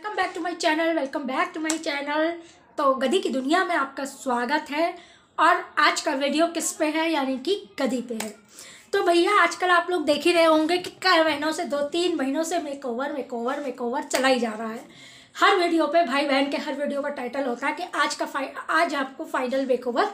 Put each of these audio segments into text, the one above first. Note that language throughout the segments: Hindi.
Welcome back to my channel. तो गधी की दुनिया में आपका स्वागत है। और आज का वीडियो किस पे है, यानी कि गधी पे है। तो भैया आजकल आप लोग देख ही रहे होंगे कि कई महीनों से, 2-3 महीनों से मेकओवर चला ही जा रहा है। हर वीडियो पे भाई बहन के हर वीडियो का टाइटल होता है कि आज आपको फाइनल मेकओवर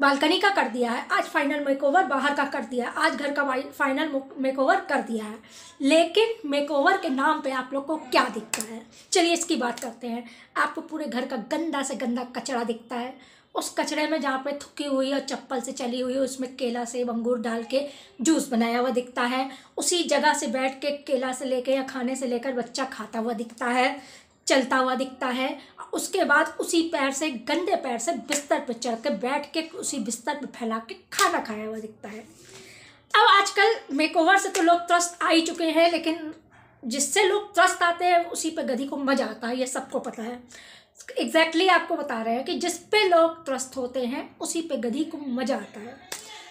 बालकनी का कर दिया है, आज फाइनल मेकओवर बाहर का कर दिया है, आज घर का फाइनल मेकओवर कर दिया है। लेकिन मेकओवर के नाम पे आप लोग को क्या दिखता है, चलिए इसकी बात करते हैं। आपको पूरे घर का गंदा से गंदा कचरा दिखता है। उस कचरे में जहाँ पे थुकी हुई और चप्पल से चली हुई, उसमें केला सेब अंगूर डाल के जूस बनाया हुआ दिखता है। उसी जगह से बैठ के केला से लेकर या खाने से लेकर बच्चा खाता हुआ दिखता है, चलता हुआ दिखता है। उसके बाद उसी पैर से, गंदे पैर से बिस्तर पर चढ़ के बैठ के उसी बिस्तर पर फैला के खाना खाया हुआ दिखता है। अब आजकल मेकओवर से तो लोग त्रस्त आ ही चुके हैं, लेकिन जिससे लोग त्रस्त आते हैं उसी पे गधी को मज़ा आता है, ये सबको पता है। एग्जैक्टली आपको बता रहे हैं कि जिस पे लोग त्रस्त होते हैं उसी पे गधी को मज़ा आता है।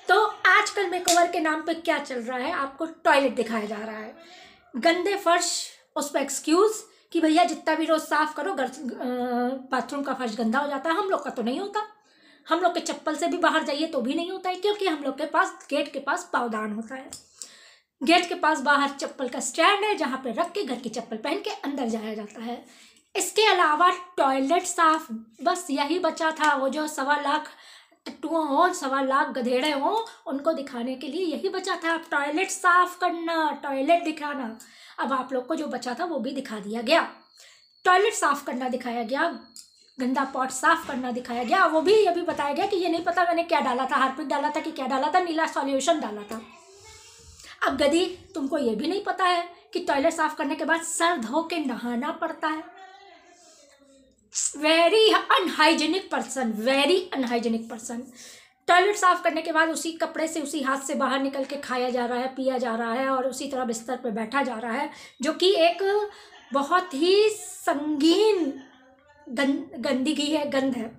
तो आजकल मेकओवर के नाम पर क्या चल रहा है, आपको टॉयलेट दिखाया जा रहा है, गंदे फर्श, उस पर एक्सक्यूज़ कि भैया जितना भी रोज़ साफ़ करो बाथरूम का फर्श गंदा हो जाता है। हम लोग का तो नहीं होता, हम लोग के चप्पल से भी बाहर जाइए तो भी नहीं होता है, क्योंकि हम लोग के पास गेट के पास पावदान होता है। गेट के पास बाहर चप्पल का स्टैंड है, जहाँ पे रख के घर की चप्पल पहन के अंदर जाया जाता है। इसके अलावा टॉयलेट साफ, बस यही बचा था। वो जो 1.25 लाख टट्टुओं हों, 1.25 लाख गधेड़े हों, उनको दिखाने के लिए यही बचा था। आप टॉयलेट साफ करना, टॉयलेट दिखाना, अब आप लोग को जो बचा था वो भी दिखा दिया गया। टॉयलेट साफ़ करना दिखाया गया, गंदा पॉट साफ़ करना दिखाया गया। वो भी ये भी बताया गया कि ये नहीं पता मैंने क्या डाला था, हार्पिक डाला था कि क्या डाला था, नीला सॉल्यूशन डाला था। अब गधी तुमको ये भी नहीं पता है कि टॉयलेट साफ़ करने के बाद सर धो के नहाना पड़ता है। Very unhygienic person. टॉयलेट साफ़ करने के बाद उसी कपड़े से, उसी हाथ से बाहर निकल के खाया जा रहा है, पिया जा रहा है, और उसी तरह बिस्तर पे बैठा जा रहा है, जो कि एक बहुत ही संगीन गंदगी है, गंध है।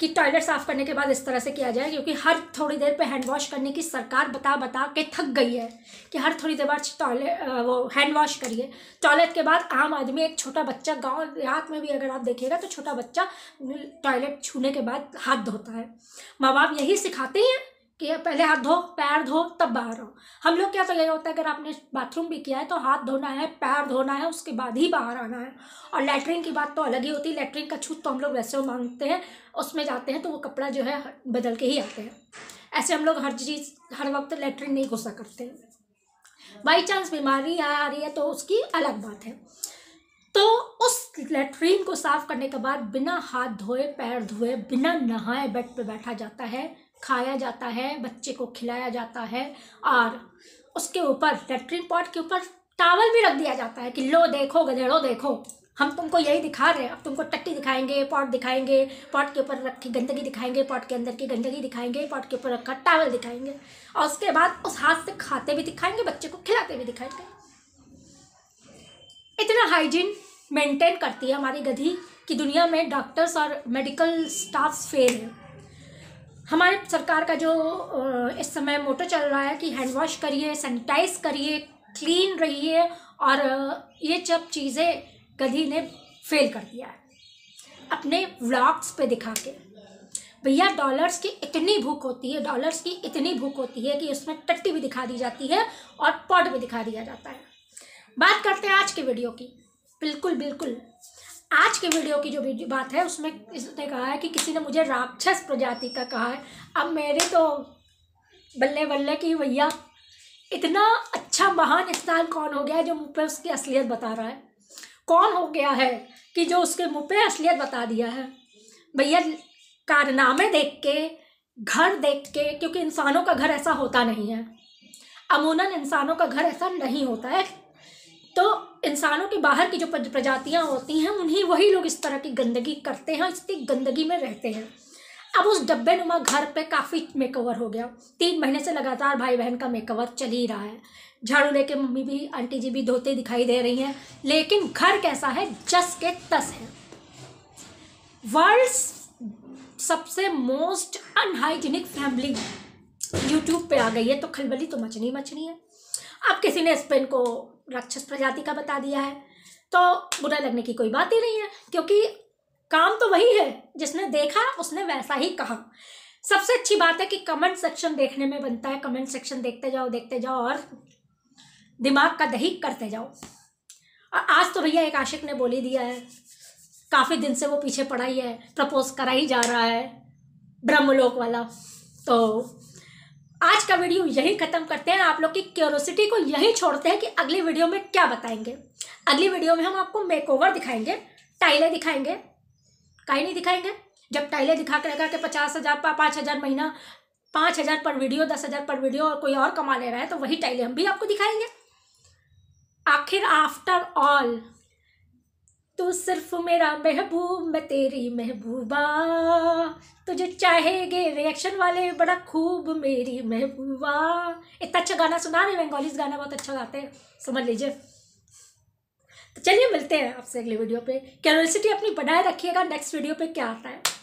कि टॉयलेट साफ़ करने के बाद इस तरह से किया जाए, क्योंकि हर थोड़ी देर पे हैंड वॉश करने की सरकार बता बता के थक गई है कि हर थोड़ी देर बाद हैंड वॉश करिए। टॉयलेट के बाद आम आदमी, एक छोटा बच्चा, गांव देहात में भी अगर आप देखिएगा तो छोटा बच्चा टॉयलेट छूने के बाद हाथ धोता है। माँ बाप यही सिखाते हैं कि पहले हाथ धो, पैर धो, तब बाहर आओ। हम लोग क्या, तो यही होता है अगर आपने बाथरूम भी किया है तो हाथ धोना है, पैर धोना है, उसके बाद ही बाहर आना है। और लैट्रिन की बात तो अलग ही होती है। लैट्रिन का छूत तो हम लोग वैसे वो मांगते हैं, उसमें जाते हैं तो वो कपड़ा जो है बदल के ही आते हैं। ऐसे हम लोग हर चीज़ हर वक्त लैट्रिन नहीं घुसा करते। बाई चांस बीमारी आ रही है तो उसकी अलग बात है। तो उस लैट्रिन को साफ़ करने के बाद बिना हाथ धोए, पैर धोए, बिना नहाए बेड पर बैठा जाता है, खाया जाता है, बच्चे को खिलाया जाता है, और उसके ऊपर लैट्रिन पॉट के ऊपर टॉवल भी रख दिया जाता है कि लो देखो गधेड़ो, देखो हम तुमको यही दिखा रहे हैं। अब तुमको टट्टी दिखाएंगे, पॉट दिखाएंगे, पॉट के ऊपर रखी गंदगी दिखाएंगे, पॉट के अंदर की गंदगी दिखाएंगे, पॉट के ऊपर रखा टॉवल दिखाएंगे, और उसके बाद उस हाथ से खाते भी दिखाएंगे, बच्चे को खिलाते भी दिखाएंगे। इतना हाइजीन मेंटेन करती है हमारी गधी की दुनिया में। डॉक्टर्स और मेडिकल स्टाफ फेल है। हमारे सरकार का जो इस समय मोटो चल रहा है कि हैंड वॉश करिए, सैनिटाइज करिए, क्लीन रहिए, और ये सब चीज़ें गधी ने फेल कर दिया है अपने व्लॉग्स पे दिखा के। भैया डॉलर्स की इतनी भूख होती है, डॉलर्स की इतनी भूख होती है कि उसमें टट्टी भी दिखा दी जाती है और पॉट भी दिखा दिया जाता है। बात करते हैं आज के वीडियो की। बिल्कुल आज के वीडियो की जो बात है उसमें इसने कहा है कि किसी ने मुझे राक्षस प्रजाति का कहा है। अब मेरे तो बल्ले की भैया, इतना अच्छा महान इंसान कौन हो गया है जो मुँह पे उसकी असलियत बता रहा है? कौन हो गया है कि जो उसके मुँह पे असलियत बता दिया है? भैया कारनामे देख के, घर देख के, क्योंकि इंसानों का घर ऐसा होता नहीं है, अमूमन इंसानों का घर ऐसा नहीं होता है। तो इंसानों के बाहर की जो प्रजातियां होती हैं उन्हीं वही लोग इस तरह की गंदगी करते हैं, इस गंदगी में रहते हैं। अब उस डब्बे नुमा घर पे काफ़ी मेकओवर हो गया। 3 महीने से लगातार भाई बहन का मेकओवर चल ही रहा है। झाड़ू लेके मम्मी भी, आंटी जी भी धोते दिखाई दे रही हैं, लेकिन घर कैसा है, जस के तस है। वर्ल्ड्स सबसे मोस्ट अनहाइजीनिक फैमिली यूट्यूब पे आ गई है, तो खलबली तो मचनी है। अब किसी ने स्पेन को राक्षस प्रजाति का बता दिया है, तो बुरा लगने की कोई बात ही नहीं है, क्योंकि काम तो वही है, जिसने देखा उसने वैसा ही कहा। सबसे अच्छी बात है कि कमेंट सेक्शन देखने में बनता है, कमेंट सेक्शन देखते जाओ और दिमाग का दही करते जाओ। और आज तो भैया एक आशिक ने बोल ही दिया है, काफ़ी दिन से वो पीछे पड़ा ही है, प्रपोज करा ही जा रहा है ब्रह्मलोक वाला। तो आज का वीडियो यहीं ख़त्म करते हैं, आप लोग की क्यूरोसिटी को यहीं छोड़ते हैं कि अगली वीडियो में क्या बताएंगे। अगली वीडियो में हम आपको मेकओवर दिखाएंगे, टाइलें दिखाएंगे, कहीं नहीं दिखाएंगे। जब टाइलें दिखा के लगा के 50,000 5,000 महीना, 5,000 पर वीडियो, 10,000 पर वीडियो और कोई और कमा ले रहा है, तो वही टाइलें हम भी आपको दिखाएंगे। आखिर आफ्टर ऑल तू सिर्फ मेरा महबूब, मैं तेरी महबूबा, तुझे चाहेंगे रिएक्शन वाले बड़ा खूब मेरी महबूबा। इतना अच्छा गाना सुना रहे, बंगालीज गाना बहुत अच्छा गाते हैं, समझ लीजिए। तो चलिए मिलते हैं आपसे अगले वीडियो पे। क्यूरियोसिटी अपनी बढ़ाए रखिएगा, नेक्स्ट वीडियो पे क्या आता है।